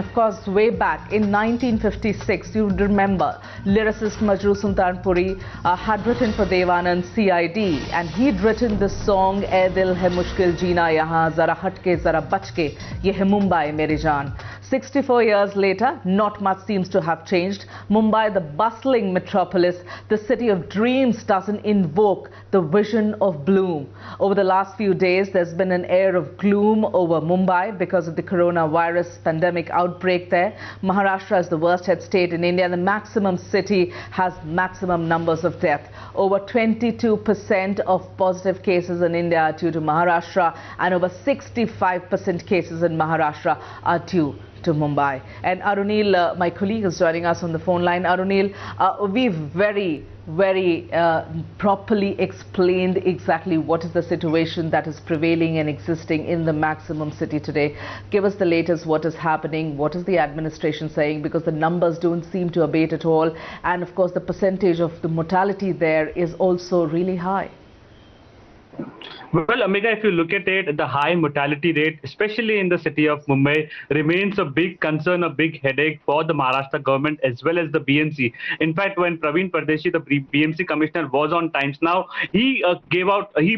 Of course, way back in 1956, you remember lyricist Majrooh Sultanpuri had written for Dev Anand CID, and he'd written this song Ye Dil Hai Mushkil Jina Yaha, Zara Hatke Zara Bachke, Yeh Hai Mumbai Meri Jaan. 64 years later, not much seems to have changed. Mumbai, the bustling metropolis, the city of dreams, doesn't invoke the vision of bloom. Over the last few days, there's been an air of gloom over Mumbai because of the coronavirus pandemic outbreak there. Maharashtra is the worst hit state in India. The maximum city has maximum numbers of death. Over 22% of positive cases in India are due to Maharashtra, and over 65% cases in Maharashtra are due to Mumbai. And Aruneel, my colleague, is joining us on the phone line. Aruneel, we've very, very properly explained exactly what is the situation that is prevailing and existing in the maximum city today. Give us the latest, what is happening, what is the administration saying, because the numbers don't seem to abate at all, and of course the percentage of the mortality there is also really high. Well, Amika, if you look at it, the high mortality rate, especially in the city of Mumbai, remains a big concern, a big headache for the Maharashtra government as well as the BMC. In fact, when Praveen Pardeshi, the BMC commissioner, was on Times Now, he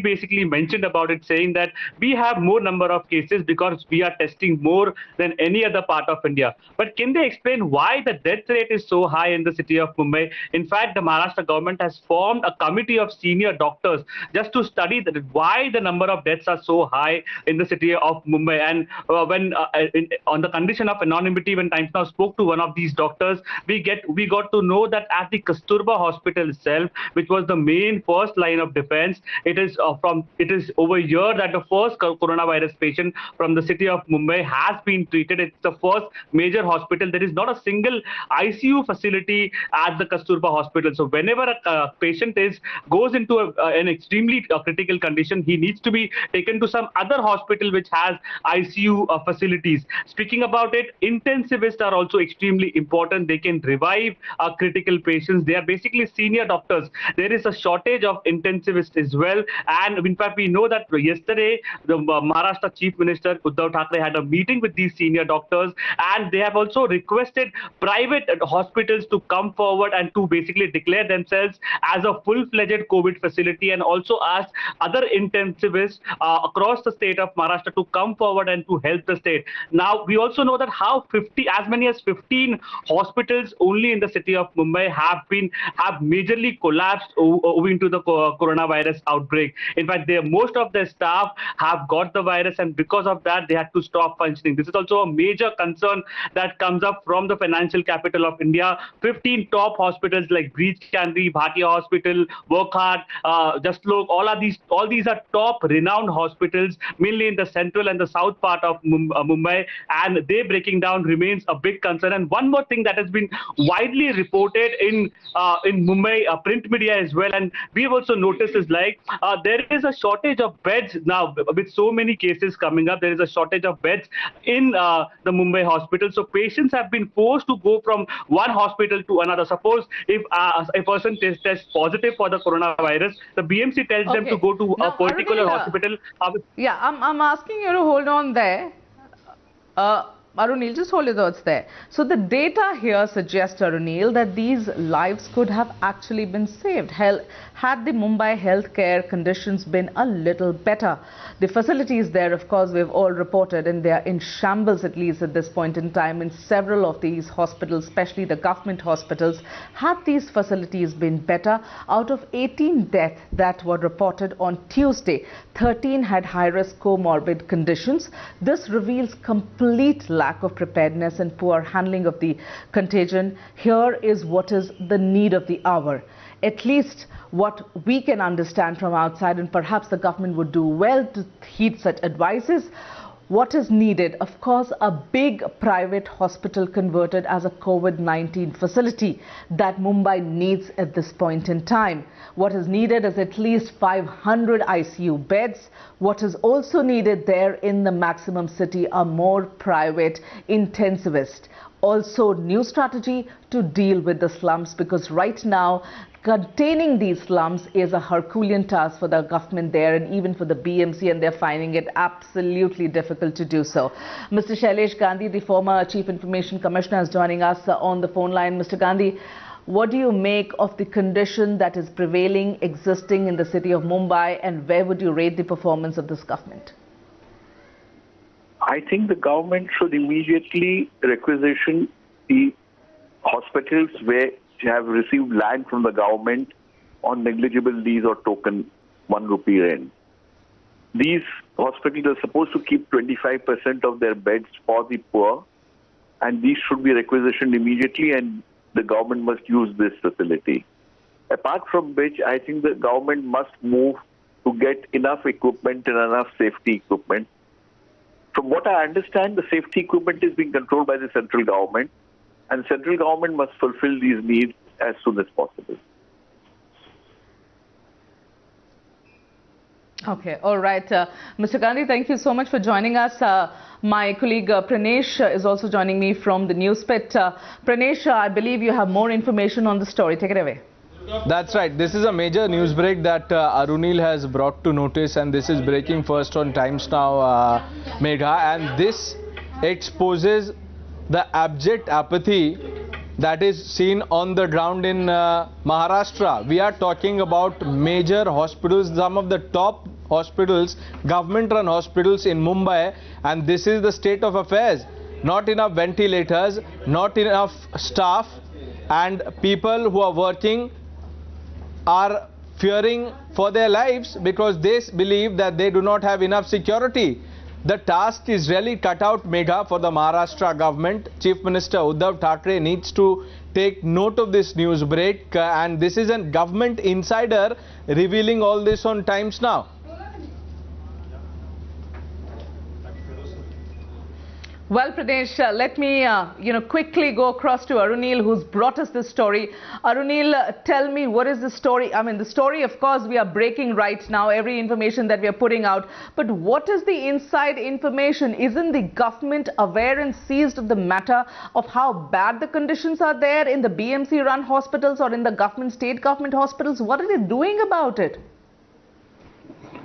basically mentioned about it, saying that we have more number of cases because we are testing more than any other part of India. But can they explain why the death rate is so high in the city of Mumbai? In fact, the Maharashtra government has formed a committee of senior doctors just to study that why the number of deaths are so high in the city of Mumbai. And on the condition of anonymity, when Times Now spoke to one of these doctors, we got to know that at the Kasturba Hospital itself, which was the main first line of defense, it is over a year that the first coronavirus patient from the city of Mumbai has been treated. It's the first major hospital. There is not a single ICU facility at the Kasturba Hospital. So whenever a patient goes into an extremely critical condition, he needs to be taken to some other hospital which has ICU facilities. Speaking about it, intensivists are also extremely important. They can revive critical patients. They are basically senior doctors. There is a shortage of intensivists as well. And in fact, we know that yesterday, the Maharashtra Chief Minister Uddhav Thackeray had a meeting with these senior doctors, and they have also requested private hospitals to come forward and to basically declare themselves as a full-fledged COVID facility, and also asked other intensivists across the state of Maharashtra to come forward and to help the state. Now, we also know that as many as 15 hospitals only in the city of Mumbai have majorly collapsed owing to the coronavirus outbreak. In fact, most of their staff have got the virus, and because of that, they had to stop functioning. This is also a major concern that comes up from the financial capital of India. 15 top hospitals like Breach Kandy, Bhatia Hospital, Wockhardt, just look, all these are top renowned hospitals, mainly in the central and the south part of Mumbai, and they breaking down remains a big concern. And one more thing that has been widely reported in Mumbai print media as well, and we've also noticed, is like there is a shortage of beds now. With so many cases coming up, there is a shortage of beds in the Mumbai hospital. So patients have been forced to go from one hospital to another. Suppose if a person tests positive for the coronavirus, the BMC tells them to go to a particular hospital. Yeah, I'm asking you to hold on there. Aruneel, just hold your thoughts there. So the data here suggests, Aruneel, that these lives could have actually been saved had the Mumbai healthcare conditions been a little better. The facilities there, of course, we've all reported, and they are in shambles, at least at this point in time, in several of these hospitals, especially the government hospitals. Had these facilities been better, out of 18 deaths that were reported on Tuesday, 13 had high-risk comorbid conditions. This reveals complete lack of preparedness and poor handling of the contagion. Here is what is the need of the hour. At least what we can understand from outside, and perhaps the government would do well to heed such advices. What is needed? Of course, a big private hospital converted as a COVID-19 facility that Mumbai needs at this point in time. What is needed is at least 500 ICU beds. What is also needed there in the maximum city are more private intensivists. also new strategy to deal with the slums, because right now containing these slums is a Herculean task for the government there and even for the BMC, and they're finding it absolutely difficult to do so. Mr. Shailesh Gandhi, the former Chief Information Commissioner, is joining us on the phone line. Mr. Gandhi, what do you make of the condition that is prevailing, existing in the city of Mumbai, and where would you rate the performance of this government? I think the government should immediately requisition the hospitals where they have received land from the government on negligible lease or token 1 rupee rent. These hospitals are supposed to keep 25% of their beds for the poor, and these should be requisitioned immediately, and the government must use this facility. Apart from which, I think the government must move to get enough equipment and enough safety equipment. From what I understand, the safety equipment is being controlled by the central government, and the central government must fulfill these needs as soon as possible. Okay, all right. Mr. Gandhi, thank you so much for joining us. My colleague Pranesh is also joining me from the Newspit. Pranesh, I believe you have more information on the story. Take it away. That's right. This is a major news break that Aruneel has brought to notice, and this is breaking first on Times Now, Megha, and this exposes the abject apathy that is seen on the ground in Maharashtra. We are talking about major hospitals, some of the top hospitals, government-run hospitals in Mumbai, and this is the state of affairs. Not enough ventilators, not enough staff, and people who are working are fearing for their lives because they believe that they do not have enough security. The task is really cut out, Megha, for the Maharashtra government. Chief Minister Uddhav Thackeray needs to take note of this news break, and this is a government insider revealing all this on Times Now. Well, Pradesh, let me, quickly go across to Aruneel, who's brought us this story. Aruneel, tell me, what is the story? I mean, the story, of course, we are breaking right now, every information that we are putting out. But what is the inside information? Isn't the government aware and seized of the matter of how bad the conditions are there in the BMC-run hospitals or in the government, state government hospitals? What are they doing about it?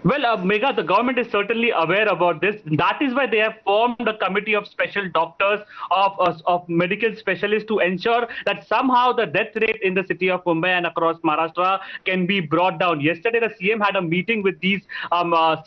Well, Megha, the government is certainly aware about this. That is why they have formed a committee of special doctors, of medical specialists, to ensure that somehow the death rate in the city of Mumbai and across Maharashtra can be brought down. Yesterday, the CM had a meeting with these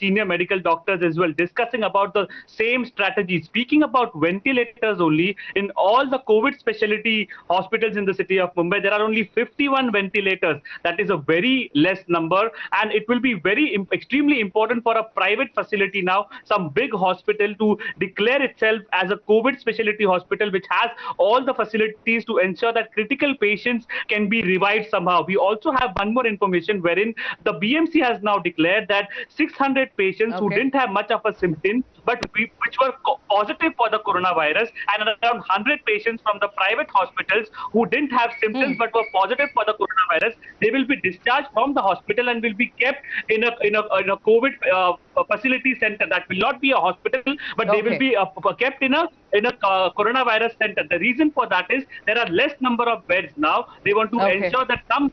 senior medical doctors as well, discussing about the same strategy. Speaking about ventilators only, in all the COVID specialty hospitals in the city of Mumbai, there are only 51 ventilators. That is a very less number, and it will be very extremely important for a private facility now, some big hospital, to declare itself as a COVID specialty hospital, which has all the facilities to ensure that critical patients can be revived somehow. We also have one more information wherein the BMC has now declared that 600 patients who didn't have much of a symptom, but which were positive for the coronavirus, and around 100 patients from the private hospitals who didn't have symptoms but were positive for the coronavirus, they will be discharged from the hospital and will be kept in a COVID facility center. That will not be a hospital, but they will be kept in a coronavirus center. The reason for that is there are less number of beds now. They want to ensure that some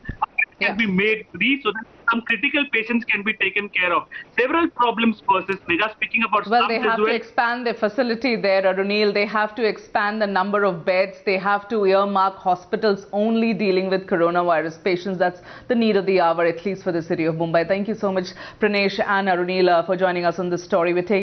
can be made free so that some critical patients can be taken care of. Several problems persist. They are speaking about... Well, they have to expand their facility there, Aruneel. They have to expand the number of beds. They have to earmark hospitals only dealing with coronavirus patients. That's the need of the hour, at least for the city of Mumbai. Thank you so much, Pranesh and Aruneel, for joining us on this story. We're taking